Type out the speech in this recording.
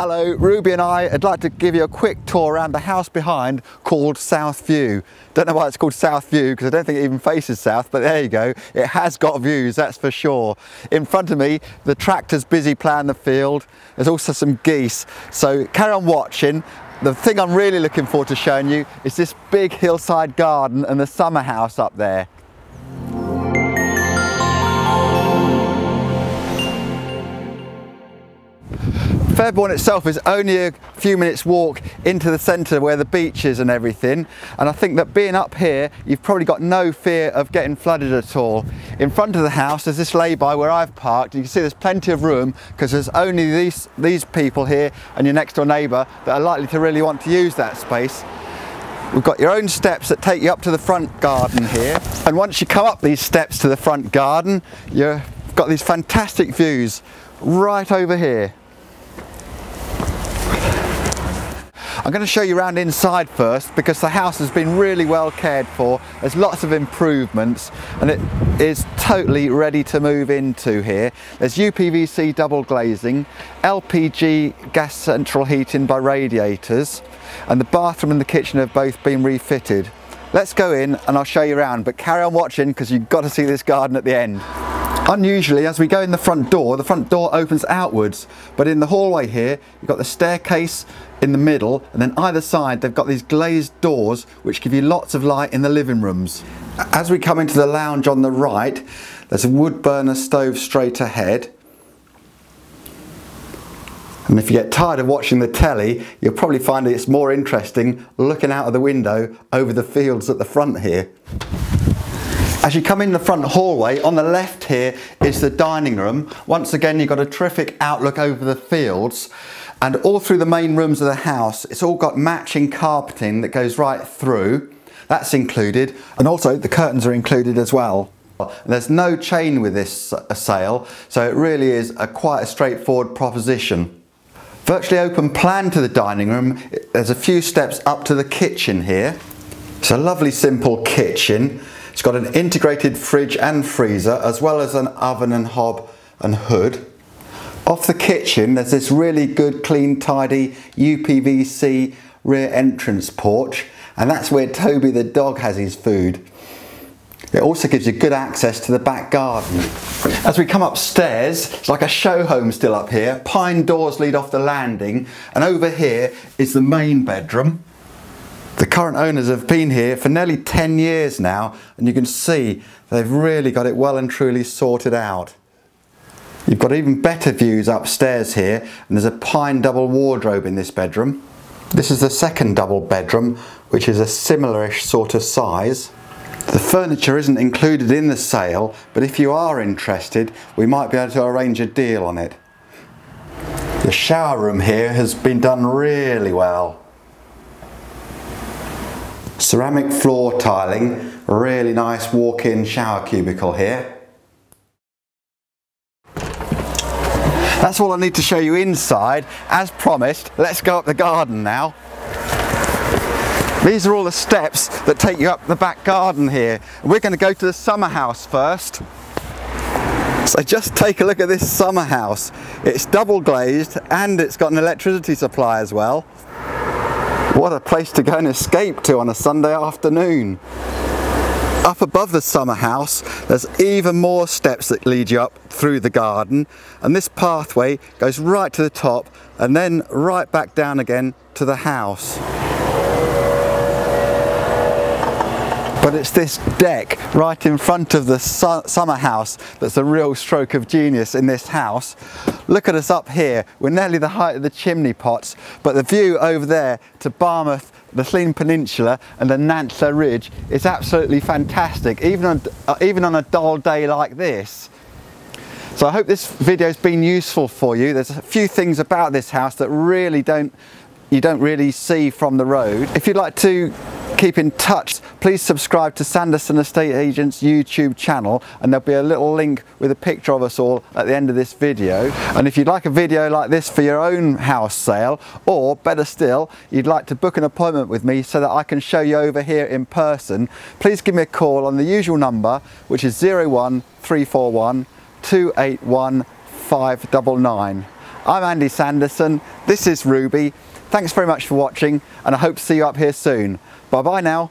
Hello, Ruby and I would like to give you a quick tour around the house behind called South View. Don't know why it's called South View because I don't think it even faces south, but there you go, it has got views, that's for sure. In front of me, the tractor's busy ploughing the field. There's also some geese, so carry on watching. The thing I'm really looking forward to showing you is this big hillside garden and the summer house up there. Fairbourne itself is only a few minutes walk into the centre where the beach is and everything, and I think that being up here you've probably got no fear of getting flooded at all. In front of the house there's this lay-by where I've parked, and you can see there's plenty of room because there's only these people here and your next door neighbour that are likely to really want to use that space. We've got your own steps that take you up to the front garden here, and once you come up these steps to the front garden you've got these fantastic views right over here. I'm going to show you around inside first because the house has been really well cared for. There's lots of improvements and it is totally ready to move into here. There's UPVC double glazing, LPG gas central heating by radiators, and the bathroom and the kitchen have both been refitted. Let's go in and I'll show you around, but carry on watching because you've got to see this garden at the end. Unusually, as we go in the front door opens outwards, but in the hallway here you've got the staircase in the middle, and then either side they've got these glazed doors which give you lots of light in the living rooms. As we come into the lounge on the right, there's a wood burner stove straight ahead, and if you get tired of watching the telly you'll probably find it's more interesting looking out of the window over the fields at the front here. As you come in the front hallway, on the left here is the dining room. Once again, you've got a terrific outlook over the fields, and all through the main rooms of the house, it's all got matching carpeting that goes right through. That's included, and also the curtains are included as well. And there's no chain with this sale, so it really is quite a straightforward proposition. Virtually open plan to the dining room. There's a few steps up to the kitchen here. It's a lovely simple kitchen. It's got an integrated fridge and freezer, as well as an oven and hob and hood. Off the kitchen, there's this really good, clean, tidy UPVC rear entrance porch, and that's where Toby the dog has his food. It also gives you good access to the back garden. As we come upstairs, it's like a show home still up here. Pine doors lead off the landing, and over here is the main bedroom. The current owners have been here for nearly 10 years now, and you can see they've really got it well and truly sorted out. You've got even better views upstairs here, and there's a pine double wardrobe in this bedroom. This is the second double bedroom, which is a similar-ish sort of size. The furniture isn't included in the sale, but if you are interested, we might be able to arrange a deal on it. The shower room here has been done really well. Ceramic floor tiling, really nice walk-in shower cubicle here. That's all I need to show you inside. As promised, let's go up the garden now. These are all the steps that take you up the back garden here. We're going to go to the summer house first. So just take a look at this summer house. It's double glazed and it's got an electricity supply as well. What a place to go and escape to on a Sunday afternoon. Up above the summer house, there's even more steps that lead you up through the garden, and this pathway goes right to the top and then right back down again to the house. But it's this deck right in front of the summer house that's a real stroke of genius in this house. Look at us up here, we're nearly the height of the chimney pots, but the view over there to Barmouth, the Llŷn Peninsula and the Nantlle Ridge is absolutely fantastic, even on a dull day like this. So I hope this video's been useful for you. There's a few things about this house that really you don't really see from the road. If you'd like to keep in touch, please subscribe to Sanderson Estate Agents YouTube channel, and there'll be a little link with a picture of us all at the end of this video. And if you'd like a video like this for your own house sale, or better still, you'd like to book an appointment with me so that I can show you over here in person, please give me a call on the usual number, which is 01341 281 599. I'm Andy Sanderson, this is Ruby. Thanks very much for watching and I hope to see you up here soon. Bye bye now.